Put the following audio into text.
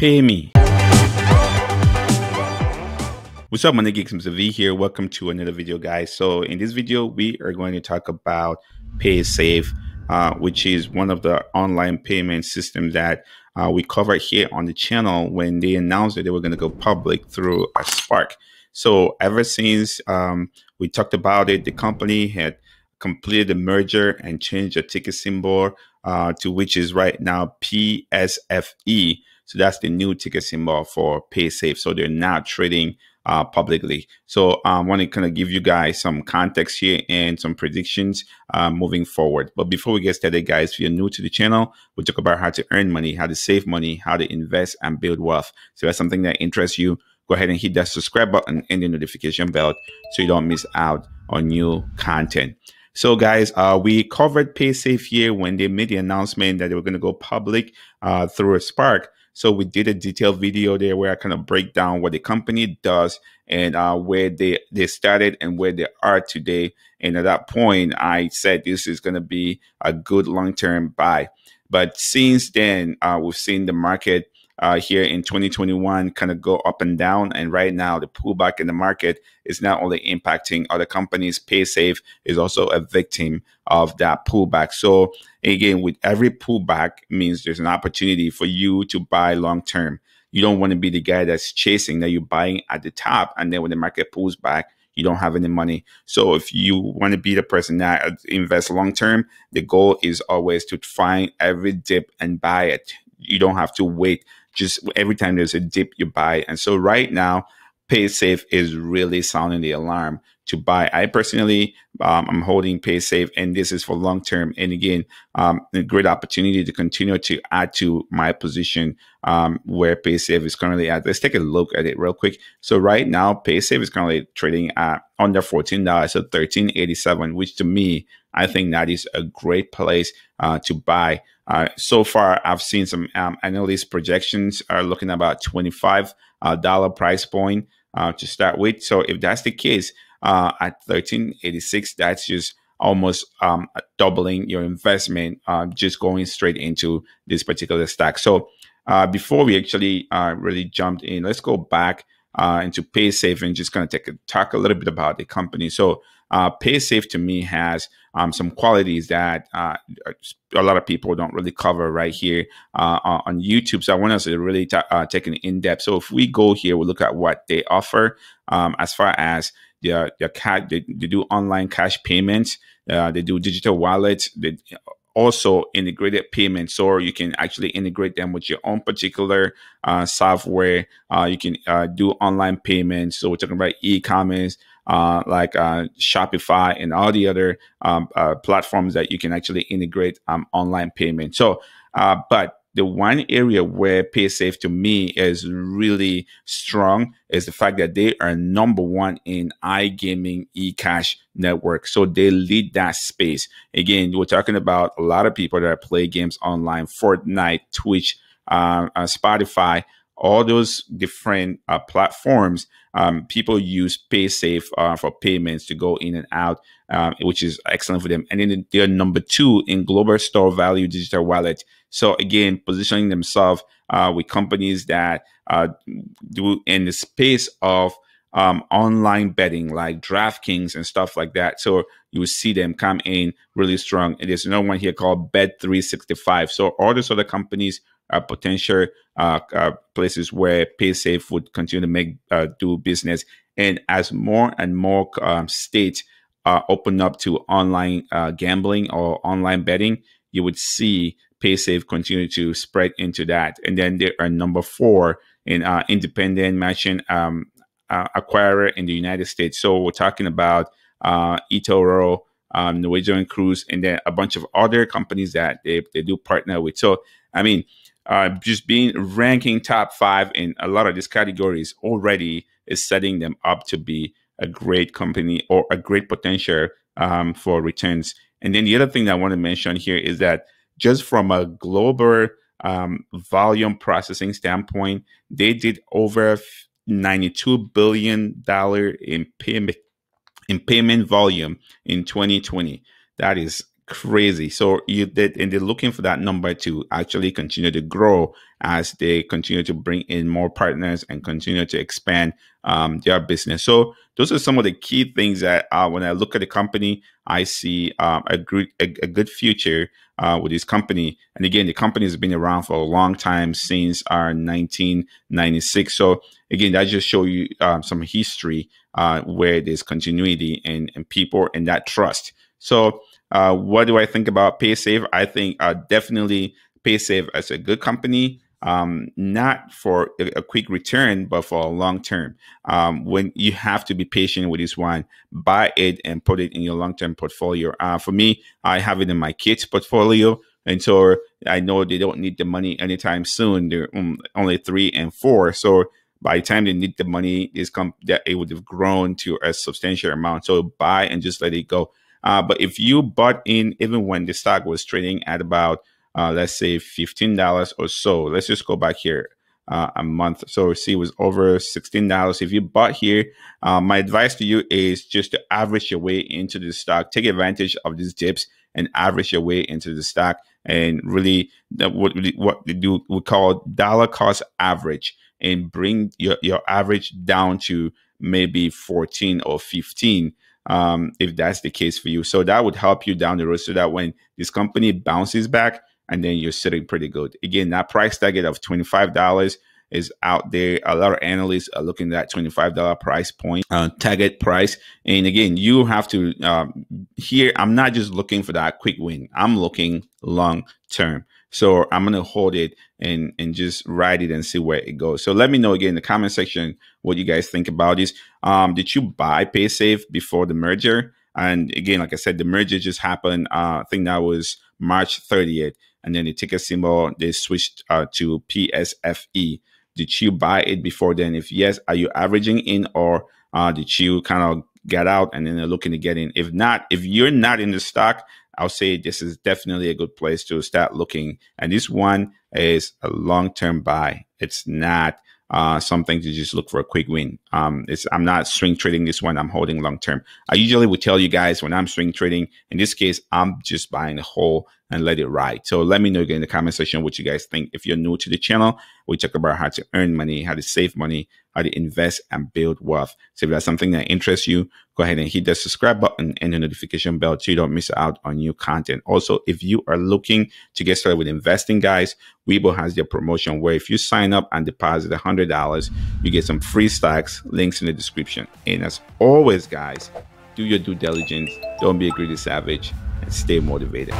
Pay me. What's up, money geeks? Mr. V here. Welcome to another video, guys. So in this video, we are going to talk about PaySafe, which is one of the online payment systems that we covered here on the channel when they announced that they were going to go public through a SPAC. So ever since we talked about it, the company had completed the merger and changed the ticket symbol to which is right now PSFE. So that's the new ticket symbol for PaySafe. So they're now trading publicly. So I want to kind of give you guys some context here and some predictions moving forward. But before we get started, guys, if you're new to the channel, we talk about how to earn money, how to save money, how to invest and build wealth. So if that's something that interests you, go ahead and hit that subscribe button and the notification bell so you don't miss out on new content. So guys, we covered PaySafe here when they made the announcement that they were going to go public through a SPAC. So we did a detailed video there where I kind of break down what the company does and where they started and where they are today. And at that point, I said this is going to be a good long-term buy. But since then, we've seen the market here in 2021 kind of go up and down. And right now, the pullback in the market is not only impacting other companies, PaySafe is also a victim of that pullback. So again, with every pullback means there's an opportunity for you to buy long-term. You don't want to be the guy that's chasing, that you're buying at the top, and then when the market pulls back, you don't have any money. So if you want to be the person that invests long-term, the goal is always to find every dip and buy it. You don't have to wait. Just every time there's a dip, you buy. And so right now, PaySafe is really sounding the alarm to buy. I personally, I'm holding PaySafe, and this is for long term. And again, a great opportunity to continue to add to my position where PaySafe is currently at. Let's take a look at it real quick. So right now, PaySafe is currently trading at under $14, so $13.87, which to me, I think that is a great place to buy. So far, I've seen some analyst projections are looking about $25 price point to start with. So if that's the case, at $13.86, that's just almost doubling your investment, just going straight into this particular stack. So before we actually really jumped in, let's go back into PaySafe and just kind of talk a little bit about the company. So PaySafe to me has some qualities that a lot of people don't really cover right here on YouTube. So I want us to really take an in-depth. So if we go here, we'll look at what they offer as far as their cash. They do online cash payments. They do digital wallets. They also integrated payments, so you can actually integrate them with your own particular software. You can do online payments. So we're talking about e-commerce, like Shopify and all the other platforms that you can actually integrate online payment. So, but the one area where PaySafe to me is really strong is the fact that they are #1 in iGaming eCash network. So they lead that space. Again, we're talking about a lot of people that play games online, Fortnite, Twitch, Spotify, all those different platforms. People use PaySafe for payments to go in and out, which is excellent for them. And then they're #2 in global store value digital wallet. So again, positioning themselves with companies that do in the space of online betting, like DraftKings and stuff like that. So you will see them come in really strong. And there's another one here called Bet365. So all these other companies are potential places where PaySafe would continue to make do business. And as more and more states open up to online gambling or online betting, you would see PaySafe continue to spread into that. And then they are #4 in independent matching acquirer in the United States. So we're talking about Etoro, Norwegian Cruise, and then a bunch of other companies that they do partner with. So, I mean, just being ranking top 5 in a lot of these categories already is setting them up to be a great company or a great potential for returns. And then the other thing that I want to mention here is that just from a global volume processing standpoint, they did over $92 billion in payment volume in 2020. That is crazy. So you did, and they're looking for that number to actually continue to grow as they continue to bring in more partners and continue to expand their business. So those are some of the key things that when I look at the company, I see a good future with this company. And again, the company has been around for a long time, since 1996. So again, that just shows you some history where there's continuity and people and that trust. So what do I think about PaySafe? I think definitely PaySafe as a good company, not for a quick return, but for a long term. When you have to be patient with this one, buy it and put it in your long-term portfolio. For me, I have it in my kids' portfolio. And so I know they don't need the money anytime soon. They're only 3 and 4. So by the time they need the money, it would have grown to a substantial amount. So buy and just let it go. But if you bought in even when the stock was trading at about, let's say $15 or so, let's just go back here a month. So see, it was over $16. If you bought here, my advice to you is just to average your way into the stock. Take advantage of these dips and average your way into the stock. And really, what they do, we call dollar cost average, and bring your average down to maybe 14 or 15. If that's the case for you. So that would help you down the road, so that when this company bounces back, and then you're sitting pretty good. Again, that price target of $25 is out there. A lot of analysts are looking at that $25 price point, target price. And again, you have to, here, I'm not just looking for that quick win. I'm looking long term. So I'm going to hold it and just ride it and see where it goes. So let me know again in the comment section what you guys think about this. Did you buy PaySafe before the merger? And again, like I said, the merger just happened. I think that was March 30th. And then the ticket symbol, they switched to PSFE. Did you buy it before then? If yes, are you averaging in, or did you kind of get out and then they're looking to get in? If not, if you're not in the stock, I'll say this is definitely a good place to start looking. And this one is a long-term buy. It's not something to just look for a quick win. I'm not swing trading this one. I'm holding long-term. I usually would tell you guys when I'm swing trading. In this case, I'm just buying the whole and let it ride. So let me know again in the comment section what you guys think. If you're new to the channel, we talk about how to earn money, how to save money, how to invest and build wealth. So if that's something that interests you, go ahead and hit the subscribe button and the notification bell so you don't miss out on new content. Also, if you are looking to get started with investing, guys, Webull has their promotion where if you sign up and deposit $100, you get some free stocks, links in the description. And as always, guys, do your due diligence, don't be a greedy savage, and stay motivated.